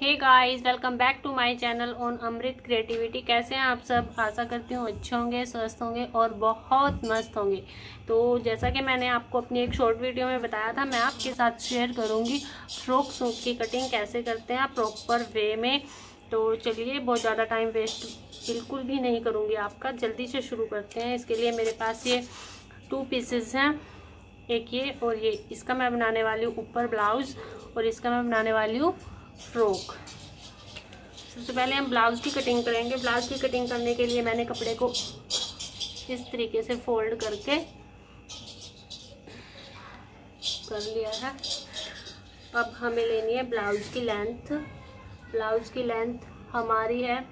Hey guys, welcome back to my channel on Amrit creativity. कैसे हैं आप सब? आशा करती हूँ अच्छे होंगे, स्वस्थ होंगे और बहुत मस्त होंगे। तो जैसा कि मैंने आपको अपनी एक शॉर्ट वीडियो में बताया था, मैं आपके साथ शेयर करूँगी फ्रॉक सूट की कटिंग कैसे करते हैं प्रॉपर वे में। तो चलिए, बहुत ज़्यादा टाइम वेस्ट बिल्कुल भी नहीं करूँगी आपका, जल्दी से शुरू करते हैं। इसके लिए मेरे पास ये 2 पीसेस हैं, एक ये और ये। इसका मैं बनाने वाली हूँ ऊपर ब्लाउज और इसका मैं बनाने वाली हूँ फ्रॉक। सबसे पहले हम ब्लाउज की कटिंग करेंगे। ब्लाउज की कटिंग करने के लिए मैंने कपड़े को इस तरीके से फोल्ड करके कर लिया है। अब हमें लेनी है ब्लाउज की लेंथ। ब्लाउज की लेंथ हमारी है,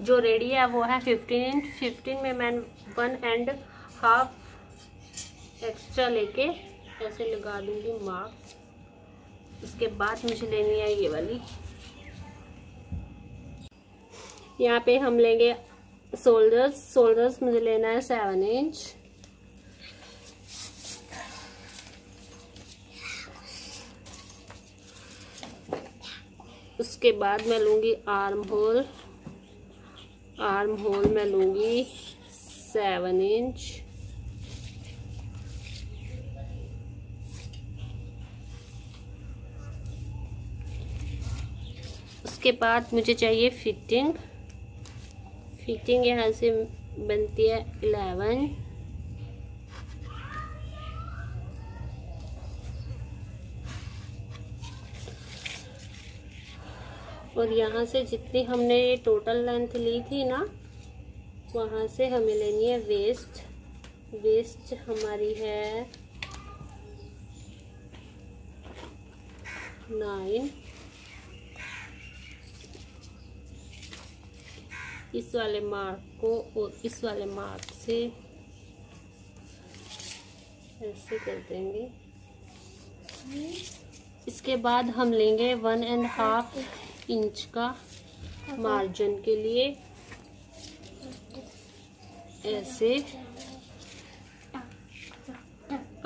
जो रेडी है वो है 15 इंच। 15 में मैं 1.5 एक्स्ट्रा लेके ऐसे लगा दूंगी मार्क। उसके बाद मुझे लेनी है ये वाली, यहाँ पे हम लेंगे शोल्डर्स। शोल्डर्स मुझे लेना है 7 इंच। उसके बाद मैं लूँगी आर्म होल। आर्म होल मैं लूँगी 7 इंच। उसके बाद मुझे चाहिए फिटिंग। फिटिंग यहाँ से बनती है 11। और यहाँ से जितनी हमने ये टोटल लेंथ ली थी ना, वहाँ से हमें लेनी है वेस्ट। वेस्ट हमारी है 9। इस वाले मार्क को और इस वाले मार्क से ऐसे कर देंगे। इसके बाद हम लेंगे 1.5 इंच का मार्जिन के लिए ऐसे।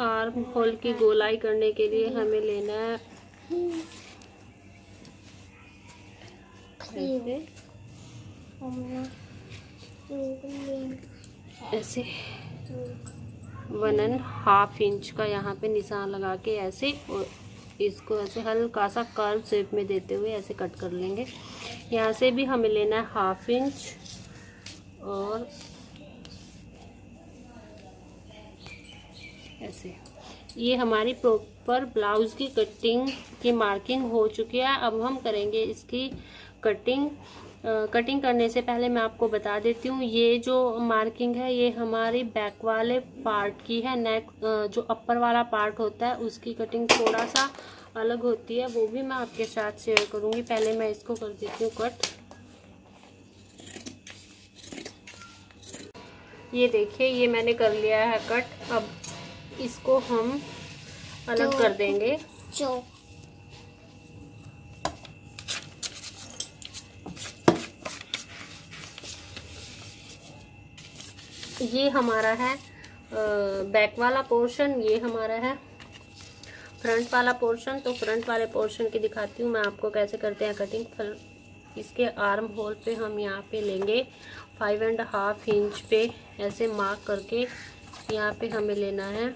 आर्म होल की गोलाई करने के लिए हमें लेना है ऐसे। ऐसे 1.5 इंच का यहाँ पे निशान लगा के ऐसे, और इसको ऐसे हल्का सा कर्व शेप में देते हुए ऐसे कट कर लेंगे। यहाँ से भी हमें लेना है 1/2 इंच और ऐसे। ये हमारी प्रॉपर ब्लाउज की कटिंग की मार्किंग हो चुकी है। अब हम करेंगे इसकी कटिंग। कटिंग करने से पहले मैं आपको बता देती हूँ, ये जो मार्किंग है ये हमारी बैक वाले पार्ट की है। नेक जो अपर वाला पार्ट होता है उसकी कटिंग थोड़ा सा अलग होती है, वो भी मैं आपके साथ शेयर करूँगी। पहले मैं इसको कर देती हूँ कट। ये देखिए, ये मैंने कर लिया है कट। अब इसको हम अलग कर देंगे। ये हमारा है बैक वाला पोर्शन, ये हमारा है फ्रंट वाला पोर्शन। तो फ्रंट वाले पोर्शन की दिखाती हूँ मैं आपको कैसे करते हैं कटिंग। इसके आर्म होल पे हम यहाँ पे लेंगे 5.5 इंच पे ऐसे मार्क करके। यहाँ पे हमें लेना है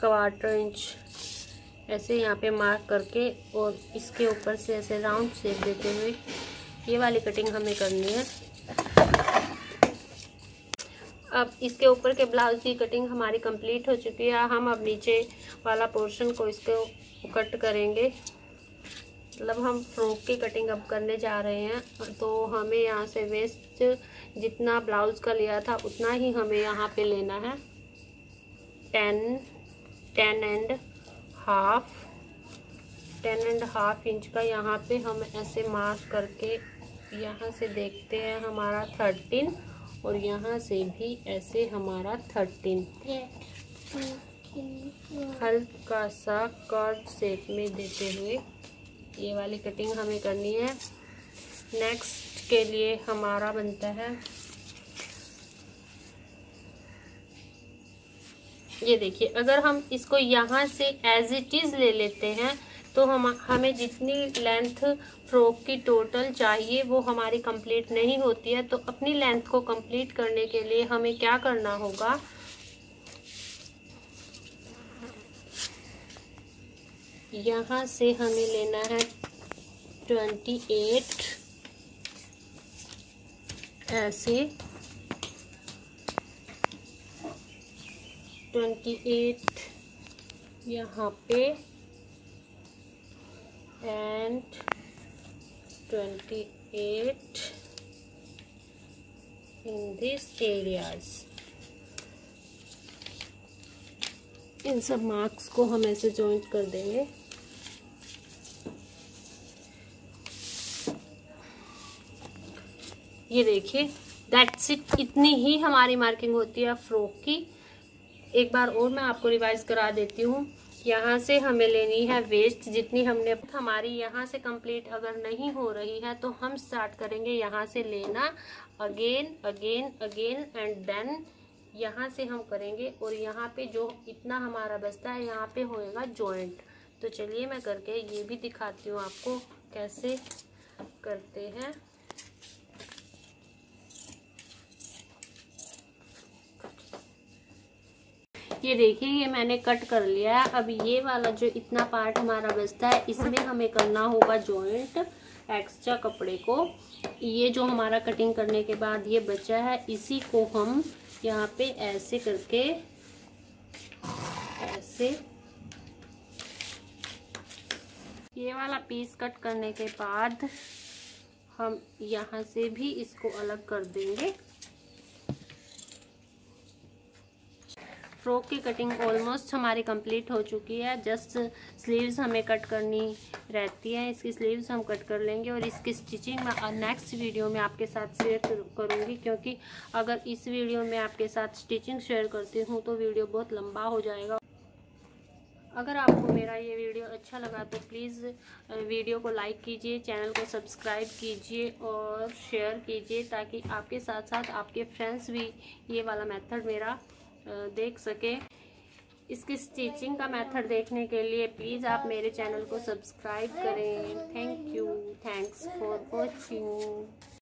1/4 इंच ऐसे यहाँ पे मार्क करके, और इसके ऊपर से ऐसे राउंड शेप देते हुए ये वाली कटिंग हमें करनी है। अब इसके ऊपर के ब्लाउज की कटिंग हमारी कंप्लीट हो चुकी है। हम अब नीचे वाला पोर्शन को इसको कट करेंगे, मतलब हम फ्रॉक की कटिंग अब करने जा रहे हैं। तो हमें यहाँ से वेस्ट जितना ब्लाउज का लिया था उतना ही हमें यहाँ पे लेना है। 10.5 इंच का यहाँ पे हम ऐसे मार्क करके, यहाँ से देखते हैं हमारा 13 और यहाँ से भी ऐसे हमारा 13, हल्का सा कर्व शेप में देते हुए ये वाली कटिंग हमें करनी है। नेक्स्ट के लिए हमारा बनता है, ये देखिए, अगर हम इसको यहाँ से एज इट इज़ ले लेते हैं तो हमें जितनी लेंथ फ्रॉक की टोटल चाहिए वो हमारी कंप्लीट नहीं होती है। तो अपनी लेंथ को कंप्लीट करने के लिए हमें क्या करना होगा, यहाँ से हमें लेना है 28 ऐसे 28 यहाँ पे एंड 28 इन दिस एरियाज। इन सब मार्क्स को हम ऐसे जॉइंट कर देंगे। ये देखिए, दैट्स इट। इतनी ही हमारी मार्किंग होती है फ्रॉक की। एक बार और मैं आपको रिवाइज करा देती हूँ। यहाँ से हमें लेनी है वेस्ट, जितनी हमने हमारी यहाँ से कंप्लीट अगर नहीं हो रही है तो हम स्टार्ट करेंगे यहाँ से लेना again again again and then यहाँ से हम करेंगे और यहाँ पे जो इतना हमारा बचता है यहाँ पे होएगा जॉइंट। तो चलिए मैं करके ये भी दिखाती हूँ आपको कैसे करते हैं। ये देखिए, ये मैंने कट कर लिया है। अब ये वाला जो इतना पार्ट हमारा बचता है इसमें हमें करना होगा जॉइंट एक्स्ट्रा कपड़े को। ये जो हमारा कटिंग करने के बाद ये बचा है, इसी को हम यहाँ पे ऐसे करके ऐसे ये वाला पीस कट करने के बाद हम यहाँ से भी इसको अलग कर देंगे। फ्रॉक की कटिंग ऑलमोस्ट हमारी कंप्लीट हो चुकी है। जस्ट स्लीव्स हमें कट करनी रहती है, इसकी स्लीव्स हम कट कर लेंगे और इसकी स्टिचिंग मैं नेक्स्ट वीडियो में आपके साथ शेयर करूंगी, क्योंकि अगर इस वीडियो में आपके साथ स्टिचिंग शेयर करती हूं तो वीडियो बहुत लंबा हो जाएगा। अगर आपको मेरा ये वीडियो अच्छा लगा तो प्लीज़ वीडियो को लाइक कीजिए, चैनल को सब्सक्राइब कीजिए और शेयर कीजिए, ताकि आपके साथ साथ आपके फ्रेंड्स भी ये वाला मेथड मेरा देख सके। इसकी स्टिचिंग का मेथड देखने के लिए प्लीज़ आप मेरे चैनल को सब्सक्राइब करें। Thank you, thanks for watching.